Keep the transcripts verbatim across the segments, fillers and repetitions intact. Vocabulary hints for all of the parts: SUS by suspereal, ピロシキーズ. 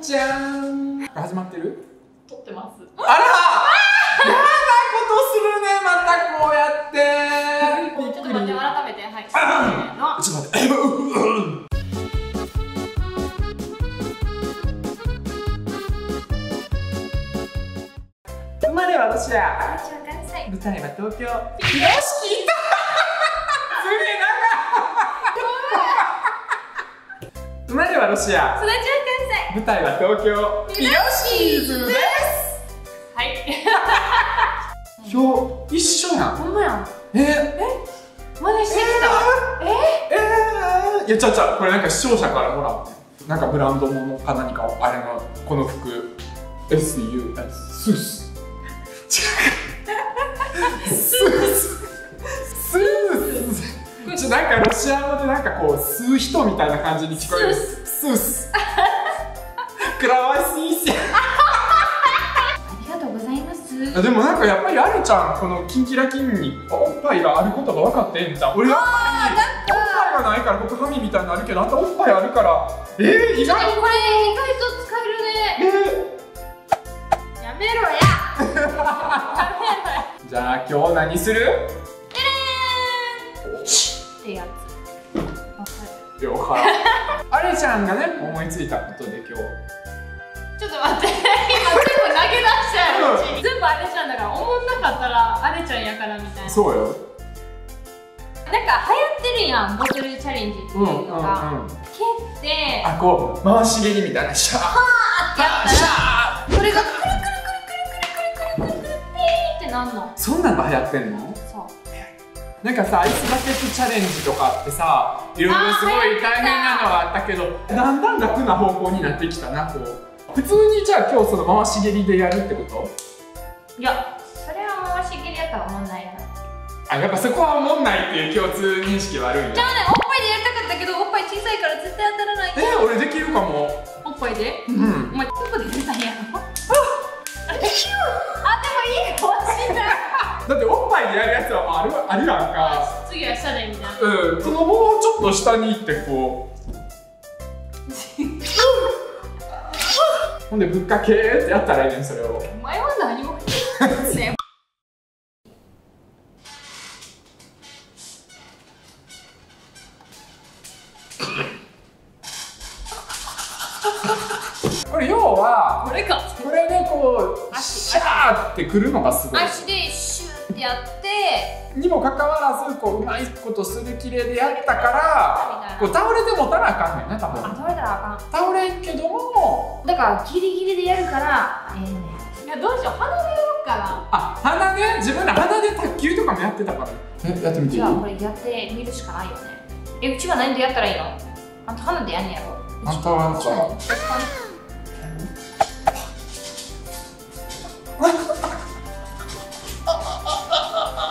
じゃん。始まってる？撮ってます。あら、やなことするね、またこうやって。ちょっと待って、改めて、はい。ちょっと待って、生まれはロシア。舞台は東京。ひろしき。生まれはロシア。舞台は東京。ピロシーズです。はい。今日一緒やん。ほんまやん。ええ。マネしてきた。ええ。ええ。いや、ちゃうちゃう、これなんか視聴者からほら、なんかブランド物か何かをあれのこの服 S U S スス。スススス。なんかロシア語でなんかこう吸う人みたいな感じに聞こえる。スス。クラワシーシャありがとうございます。でもなんかやっぱりあるちゃん、このキンキラキンにおっぱいがあることが分かってんじゃん。俺はおっぱいがないから僕髪みたいになるけど、あんたおっぱいあるから。えー、意外とこれ意外と使えるね。えー、やめろやじゃあ今日何する？てれーんってやつ。了解あれちゃんがね、思いついたことで今日。ちょっと待って、今全部投げ出しちゃううちに全部あれちゃんだから、おもんなかったらあれちゃんやからみたいな。そうよ、なんか流行ってるやん、ボトルチャレンジっていうのが。蹴ってあ、こう回し蹴りみたいな、シャーってやったらこれがクルクルクルクルクルクルクルピーってなんの。そんなのが流行ってんの？そう、なんかさ、アイスバケツチャレンジとかってさ、いろいろすごい大変なのはあったけど、だんだん楽な方向になってきたな。こう普通にじゃあ今日その回し蹴りでやるってこと？いや、それは回し蹴りやったらおもんないな。あ、やっぱそこはおもんないっていう共通認識はあるんや。じゃあね、おっぱいでやりたかったけど、おっぱい小さいから絶対当たらない。えー、俺できるかも。おっぱいで？うん。お前、どこで出たんやろ。あれ、できる？あ、でもいいかもしんないだっておっぱいでやるやつはまあ、ある、あるやんか。次は下でみたいな。うん、そのもうちょっと下に行ってこうほんでぶっかけーってやったらいいねん、それを。お前は何も言ってないね。これ要はこれか、これでこうシャーってくるのがすごい。足でシューってやってにもかかわらず、こううまいことするきれでやったから、こう倒れてもたらあかんねんな、多分。あ、倒れたらあかん。倒れんけども。だからギリギリでやるから、えー、いやどうしよう、鼻でやろうかな。あ、鼻ね、自分ら鼻で卓球とかもやってたから。え、やってみていい？じゃあこれやってみるしかないよね。え、うちは何でやったらいいの？あんた鼻でやんねやろ。あんたはなんか。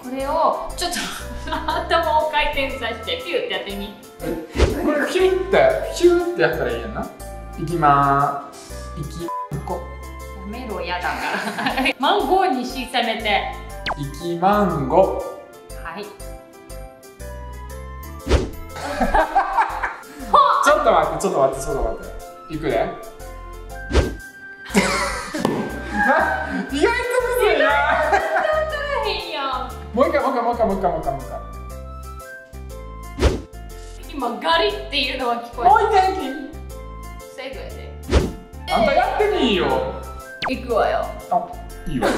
これをちょっと頭を回転させてピューってやってみ。これピューってピューってやったらいいやんな。いきまーす。いきこやめろやだからマンゴーにし攻めていきマンゴー。はいちょっと待って、ちょっと待ってちょっと待っていくね意外とむずいな。もう一回もう一回もう一回もう一回もう一回もう一回今ガリっていうのは聞こえる。もう一回セーフやで。あんたやってみいよ。行くわよ。あ、いいわよ。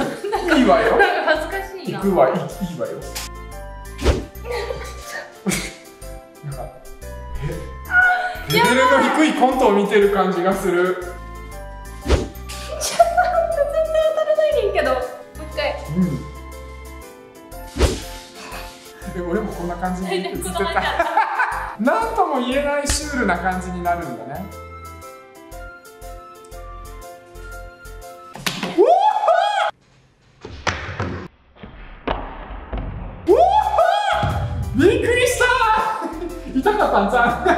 いいわよ。なんか恥ずかしいな。行くわ、いいわよ。なんか、え、レベルの低いコントを見てる感じがする。ちょっと絶対当たらないねんけど、もう一回。うん。え、俺もこんな感じに映ってた。なんとも言えないシュールな感じになるんだね。びっくりしたー痛かったんちゃう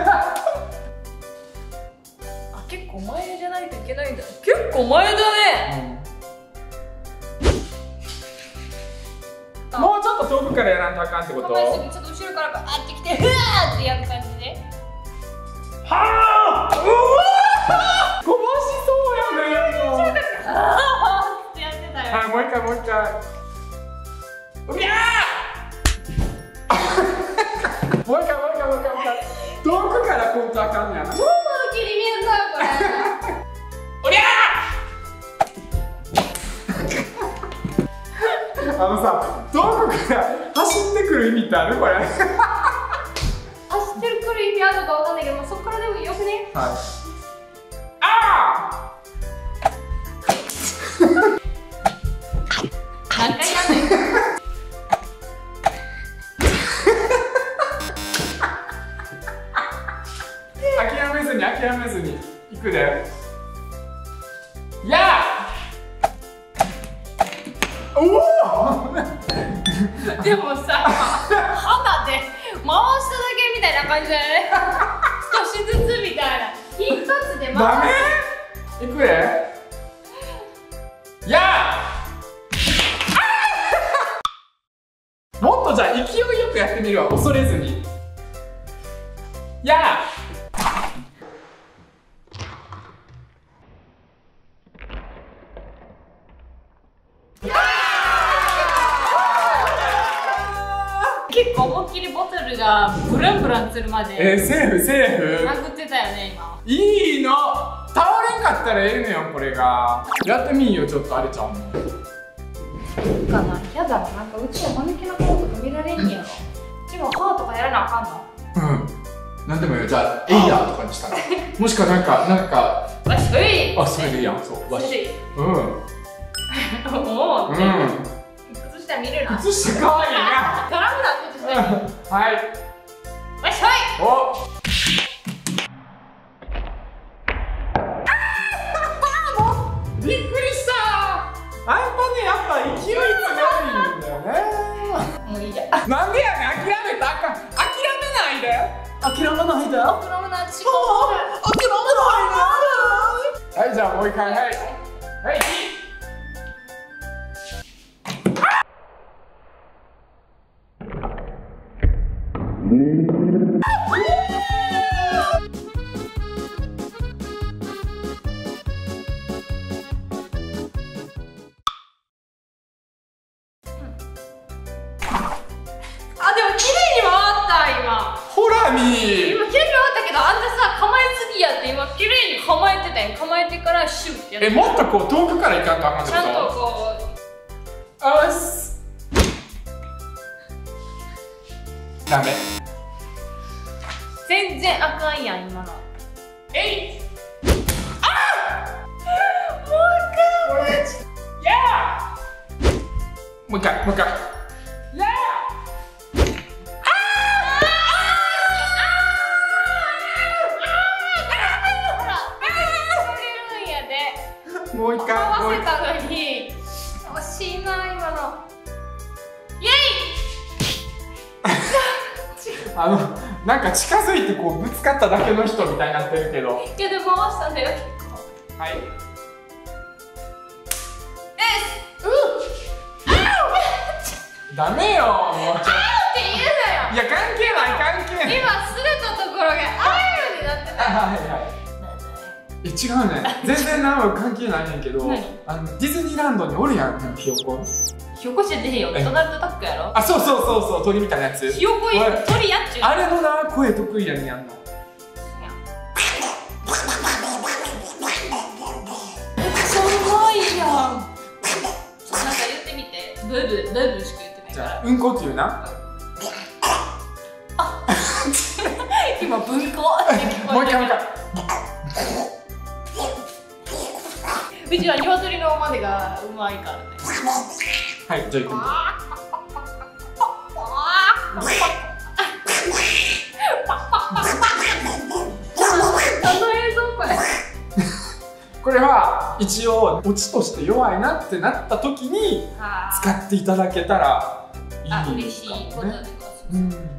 あ、結構前じゃないといけないんだ。結構前だね、遠くからやらんとあかんってこと？そうですね、ちょっと後ろからバーってきて、ふわーってやる感じで。はぁー、うわー、こぼしそうやね。後ろからはぁーってやってたよ。はい、もう一回もう一回。うぎゃーもう一回もう一回もう一回もう一回。遠くからこんとあかんねやな。もう切り見えんぞ、これ。あのさ、遠くから走ってくる意味ってある？これ走ってくる意味あるのかわかんないけど、まあ、そこからでもよくね。はい、ああ何回やんねん諦めずに諦めずにいくで。やあおでもさ、肌で回しただけみたいな感じだよね。少しずつみたいな。一発で回す。いくで。やあもっとじゃあ勢いよくやってみるわ、恐れずに。やあ結構思いっきりボトルがブルンブルンするまで、えー、セーフセーフまくってたよね今。いいの、倒れんかったらええのよ。これがやってみんよ、ちょっとあれちゃうもんかな。やだ、なんかうちはマヌケなこととか見られんやろ。うちは歯とかやらなあかんの。うん、なんでもよ。じゃあエイヤーとかにしたらもしかなんかなんかわしい、あ、それでいいやん。そうわし、うん、おおって、うん、靴下見るな。靴下かわいいな、絡むな。はい。わっしょい。お。びっくりした。あんたね、やっぱ勢い強いんだよね。もういいや。なんでやねん、諦めた。諦めないで。諦めないで。諦めないで。諦めないで。はい、じゃあ、もう一回。はい。はい。今綺麗に回ったけど、あんたさ構えすぎやって。今綺麗に構えてたやん。構えてからシュッてやって。え、もっとこう遠くから行かんとあかんってこと？ちゃんとこうあっすダメ。全然あかんやん今の。えいあっもう一回マジやあもう一回もう一回もう一回合わせたのに惜しいな今の。イエイあのなんか近づいてこうぶつかっただけの人みたいになってるけど、いやでも回したんだよ結構。はい、えっダメよ、もうちょっとって言うなよ。いや関係ない関係ない。今すれたところがああいうになってた。はいはい、え、違うね。全然何も関係ないねんけど、あのディズニーランドにおるやん、ひよこ。ひよこして出へんよ、ドナルドダックやろ。あ、そうそうそうそう、鳥みたいなやつ。ひよこい鳥やっちゅう。あれのな、声得意やねん、やんの。めっちゃうまいやん。なんか言ってみて、ブーブー、ブーブーしか言ってないから。うんこっていうな。あ今、文庫って聞こえた。もう一回、もう一回。うちは鶏のおまねがうまいからね。はい、じゃあ行くんだ。これは一応オチとして弱いなってなった時に使っていただけたらいいかもね。嬉しいことでございます。